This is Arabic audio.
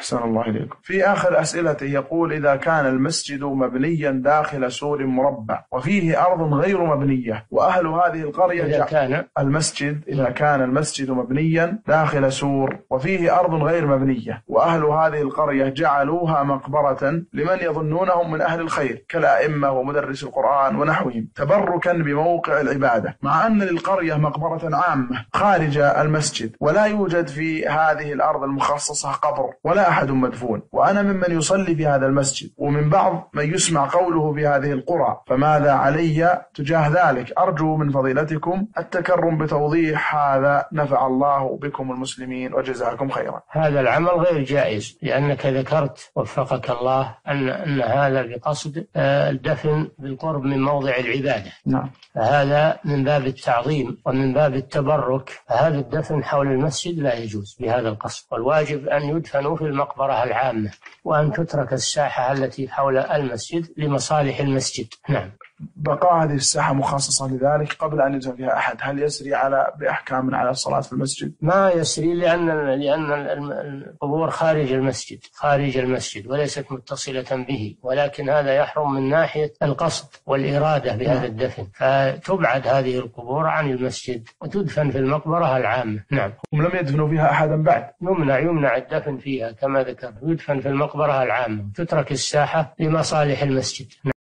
أحسن الله إليكم. في آخر أسئلته يقول: إذا كان المسجد مبنيا داخل سور مربع وفيه أرض غير مبنية وأهل هذه القرية إذا كان المسجد مبنيا داخل سور وفيه أرض غير مبنية وأهل هذه القرية جعلوها مقبرة لمن يظنونهم من أهل الخير كالأئمة ومدرس القرآن ونحوهم تبركا بموقع العبادة، مع أن للقرية مقبرة عامة خارج المسجد ولا يوجد في هذه الأرض المخصصة قبر ولا أحد مدفون، وأنا ممن يصلي في هذا المسجد ومن بعض من يسمع قوله في هذه القرى، فماذا علي تجاه ذلك؟ أرجو من فضيلتكم التكرم بتوضيح هذا، نفع الله بكم المسلمين وجزاكم خيرا. هذا العمل غير جائز، لأنك ذكرت وفقك الله أن هذا بقصد الدفن بالقرب من موضع العبادة، نعم، فهذا من باب التعظيم ومن باب التبرك، فهذا الدفن حول المسجد لا يجوز بهذا القصد، والواجب أن يدفنوا في المقبرة العامة وأن تترك الساحة التي حول المسجد لمصالح المسجد. نعم. بقاء هذه الساحة مخصصة لذلك قبل أن يدفن فيها أحد، هل يسري بأحكام على الصلاة في المسجد؟ ما يسري، لأن القبور خارج المسجد وليست متصلة به، ولكن هذا يحرم من ناحية القصد والإرادة بهذا الدفن، فتبعد هذه القبور عن المسجد وتدفن في المقبرة العامة. نعم. هم لم يدفنوا فيها أحدا بعد. يمنع الدفن فيها كما ذكر، يدفن في المقبرة العامة، تترك الساحة لمصالح المسجد. نعم.